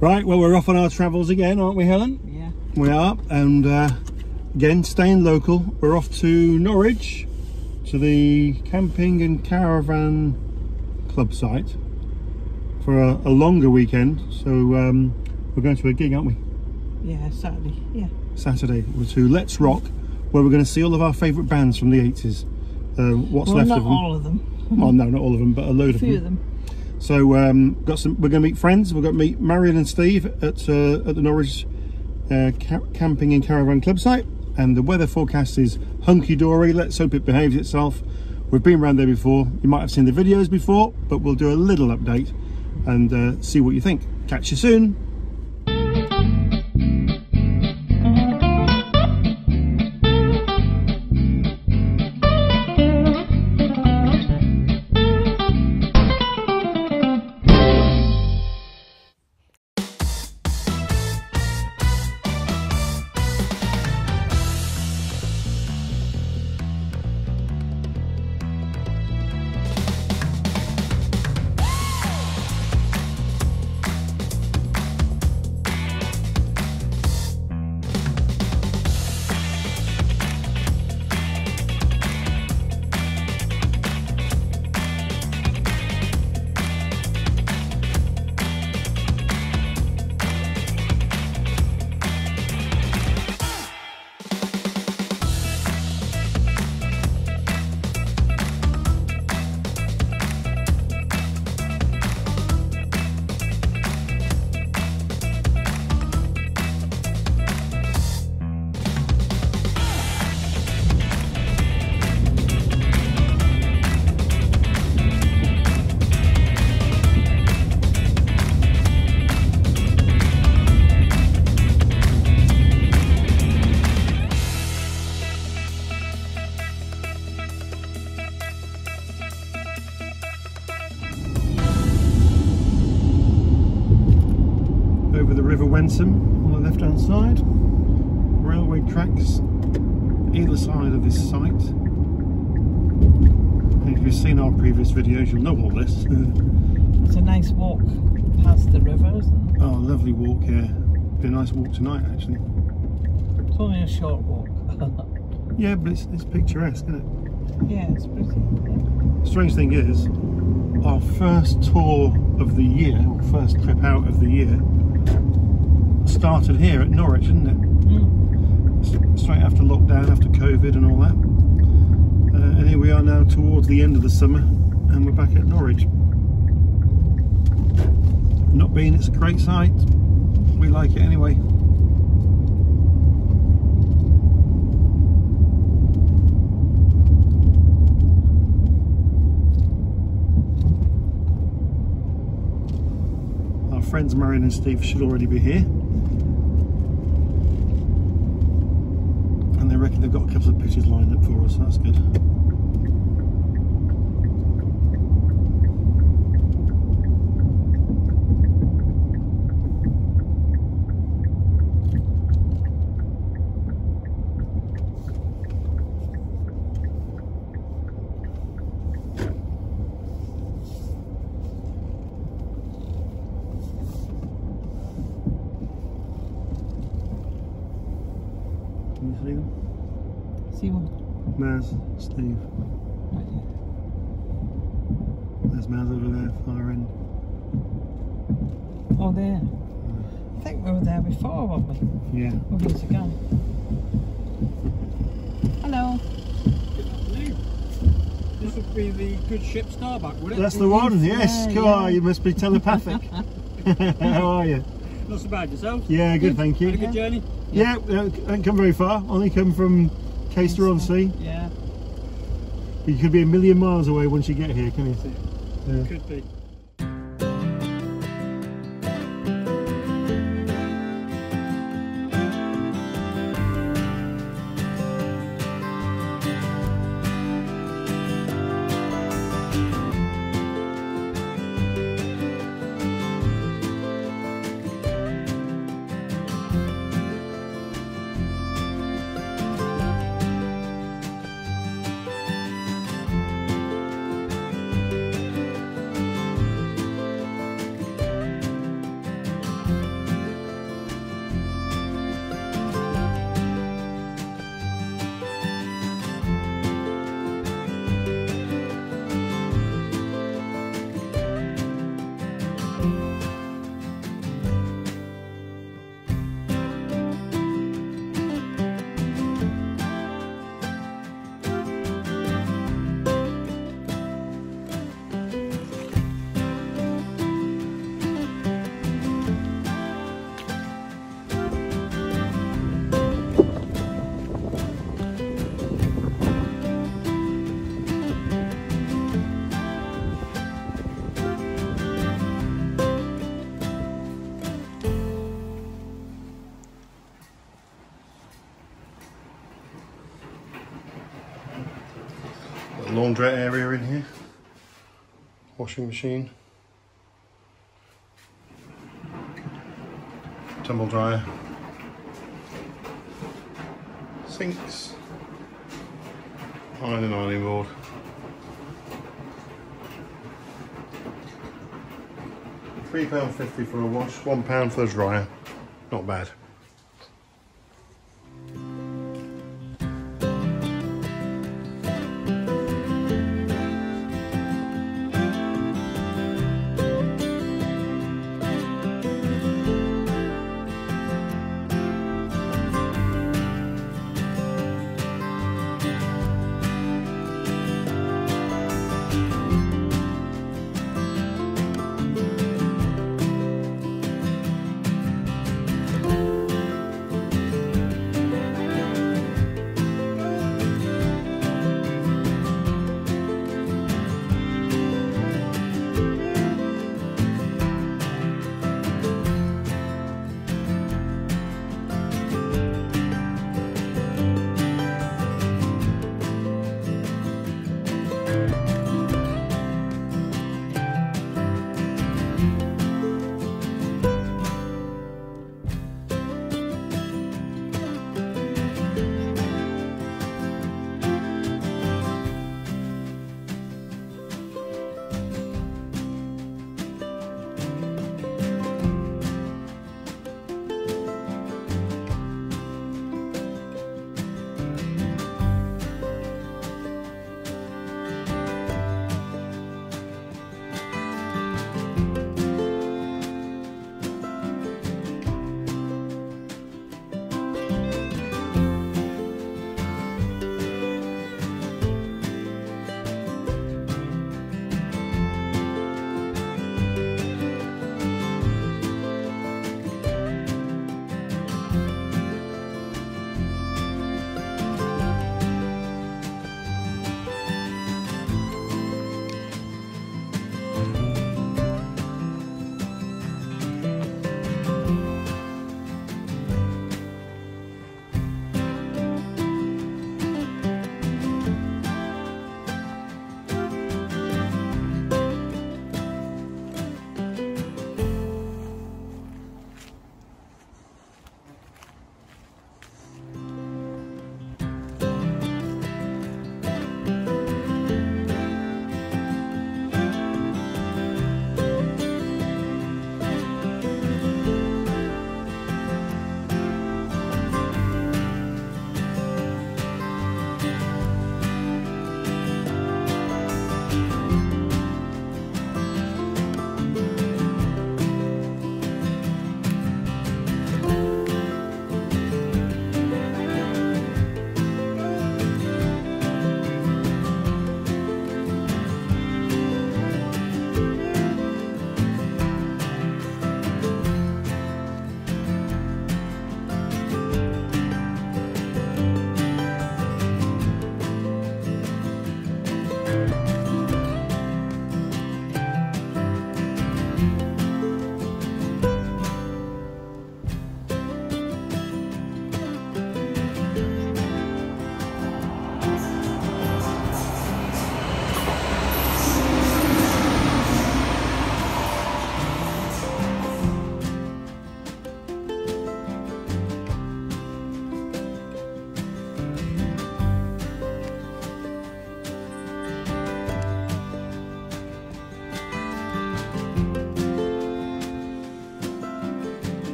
Right, well, we're off on our travels again, aren't we, Helen? Yeah. We are, and again, staying local. We're off to Norwich, to the Camping and Caravan Club site for a longer weekend. So we're going to a gig, aren't we? Yeah, Saturday, yeah. Saturday, we're to Let's Rock, where we're going to see all of our favourite bands from the 80s. What's left of them? Well, not all of them. Well, no, not all of them, but a load of them. A few of them. So we're going to meet friends. We're going to meet Marion and Steve at the Norwich Camping and Caravan Club site. And the weather forecast is hunky-dory. Let's hope it behaves itself. We've been around there before. You might have seen the videos before, but we'll do a little update and see what you think. Catch you soon. On the left hand side, railway tracks either side of this site, and if you've seen our previous videos you'll know all this. It's a nice walk past the river, isn't it? Oh, lovely walk here. Be a nice walk tonight actually. It's only a short walk. Yeah, but it's picturesque, isn't it? Yeah, it's pretty. Yeah. Strange thing is, our first tour of the year, or first trip out of the year, started here at Norwich, didn't it? Mm. Straight after lockdown, after COVID and all that. And here we are now towards the end of the summer and we're back at Norwich. Not being it's a great site, we like it anyway. Our friends Marion and Steve should already be here. I reckon they've got a couple of pictures lined up for us, that's good. Can you see them? See one. Maz, Steve. Right here. There's Maz over there, far end. Oh, there. I think we were there before, weren't we? Yeah. Oh, years ago. Hello. Good afternoon. This would be the good ship Starbuck, wouldn't it? That's the one, yes. Yeah, yeah. You must be telepathic. How are you? Not so bad, yourself? Yeah, good, thank you. Had a good journey? Yeah, yeah, haven't come very far. Only come from Caster on Sea. Yeah. You could be a million miles away once you get here, can you? Yeah. Could be. laundrette area in here, washing machine, tumble dryer, sinks, iron and ironing board, £3.50 for a wash, £1 for the dryer, not bad.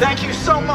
Thank you so